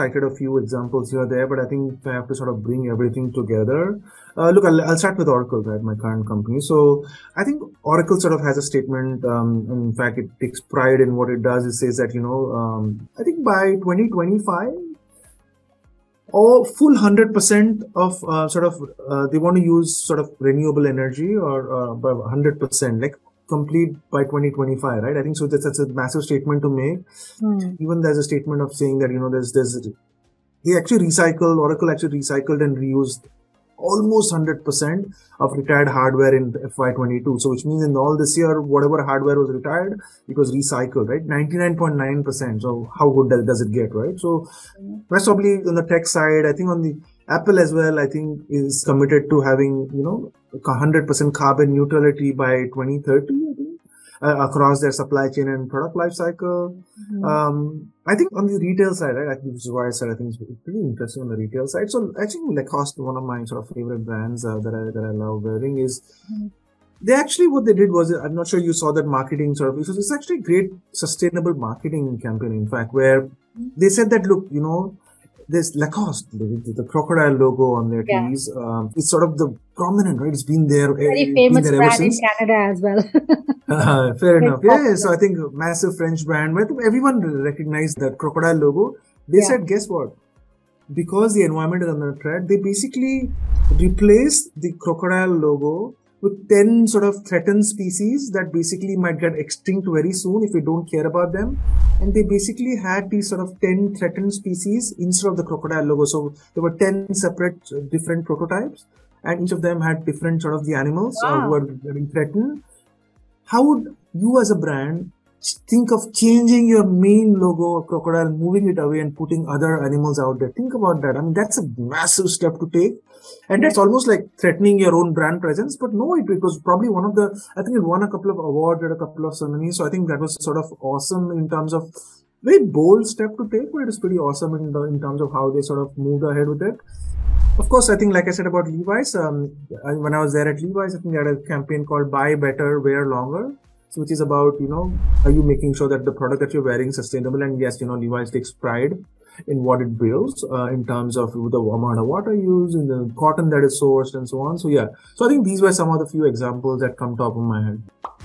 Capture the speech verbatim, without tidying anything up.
cited a few examples here there, but I think I have to sort of bring everything together. Uh, look, I'll, I'll start with Oracle, right, my current company. So I think Oracle sort of has a statement. Um, in fact, it takes pride in what it does. It says that, you know, um, I think by twenty twenty-five, or full one hundred percent of uh, sort of, uh, they want to use sort of renewable energy or uh, by one hundred percent, like complete by twenty twenty-five, right? I think so that's, that's a massive statement to make. Mm. Even there's a statement of saying that, you know, there's, there's, they actually recycle, Oracle actually recycled and reused almost one hundred percent of retired hardware in F Y twenty-two. So which means in all this year, whatever hardware was retired, it was recycled, right? ninety-nine point nine percent. So how good does it get, right? So that's probably on the tech side. I think on the Apple as well, I think is committed to having, you know, one hundred percent carbon neutrality by twenty thirty, I think, uh, across their supply chain and product life cycle. Mm-hmm. Um, I think on the retail side, right, I think which is why I said I think it's pretty interesting on the retail side. So I think Lacoste, one of my sort of favorite brands uh, that I that I love wearing, is they actually what they did was, I'm not sure you saw that marketing sort of, it's actually a great sustainable marketing campaign, in fact, where they said that, look, you know, this Lacoste, the, the crocodile logo on their yeah. tees, um, it's sort of the prominent, right? It's been there. Very it's famous been there brand ever since. In Canada as well. uh, fair enough. Yeah, so I think a massive French brand. But everyone recognized that crocodile logo. They yeah. said, guess what? Because the environment is under threat, they basically replaced the crocodile logo with ten sort of threatened species that basically might get extinct very soon if we don't care about them. And they basically had these sort of ten threatened species instead of the crocodile logo. So there were ten separate uh, different prototypes, and each of them had different sort of the animals wow. uh, who were being threatened. How would you as a brand think of changing your main logo, crocodile, moving it away and putting other animals out there? Think about that. I mean, that's a massive step to take. And that's almost like threatening your own brand presence. But no, it, it was probably one of the, I think it won a couple of awards at a couple of ceremonies. So I think that was sort of awesome in terms of very bold step to take, but it was pretty awesome in, the, in terms of how they sort of moved ahead with it. Of course, I think, like I said about Levi's, um, I, when I was there at Levi's, I think they had a campaign called Buy Better, Wear Longer. So which is about, you know, are you making sure that the product that you're wearing is sustainable? And yes, you know, Levi's takes pride in what it builds uh, in terms of the amount of water used and the cotton that is sourced and so on. So yeah, so I think these were some of the few examples that come top of my head.